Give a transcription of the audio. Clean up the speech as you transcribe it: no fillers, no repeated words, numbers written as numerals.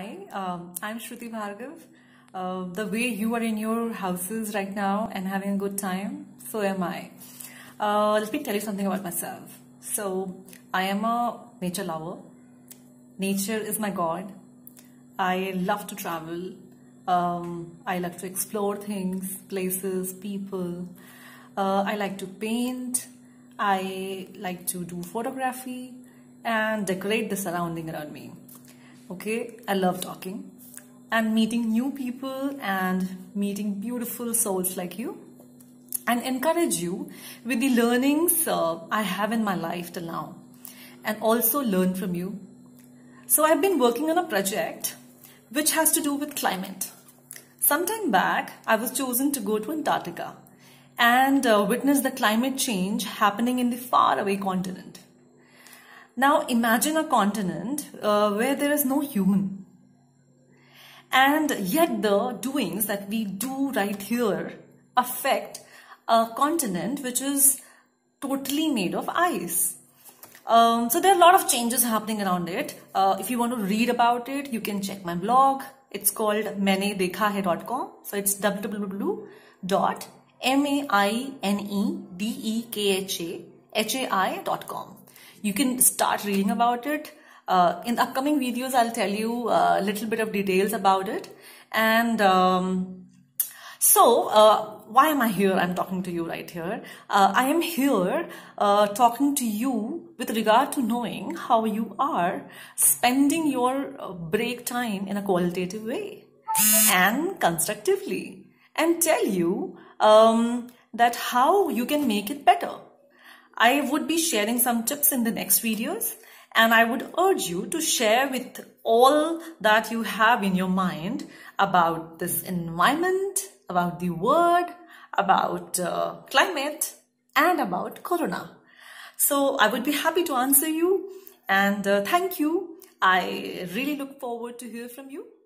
Hi, I'm Shruti Bhargava. The way you are in your houses right now and having a good time, so am I. Let me tell you something about myself. So, I am a nature lover. Nature is my god. I love to travel. I like to explore things, places, people. I like to paint. I like to do photography and decorate the surrounding around me. Okay, I love talking and meeting new people and meeting beautiful souls like you, and encourage you with the learnings I have in my life till now, and also learn from you. So I've been working on a project which has to do with climate. Sometime back, I was chosen to go to Antarctica and witness the climate change happening in the faraway continent. Now imagine a continent where there is no human, and yet the doings that we do right here affect a continent which is totally made of ice. So there are a lot of changes happening around it. If you want to read about it, you can check my blog. It's called mainedekhahe.com. So it's www.mainedekhahe.com. You can start reading about it. In upcoming videos, I'll tell you a little bit of details about it. And why am I here? I'm talking to you right here. I am here talking to you with regard to knowing how you are spending your break time in a qualitative way and constructively, and tell you that how you can make it better. I would be sharing some tips in the next videos, and I would urge you to share with all that you have in your mind about this environment, about the world, about climate, and about Corona. So I would be happy to answer you, and thank you. I really look forward to hear from you.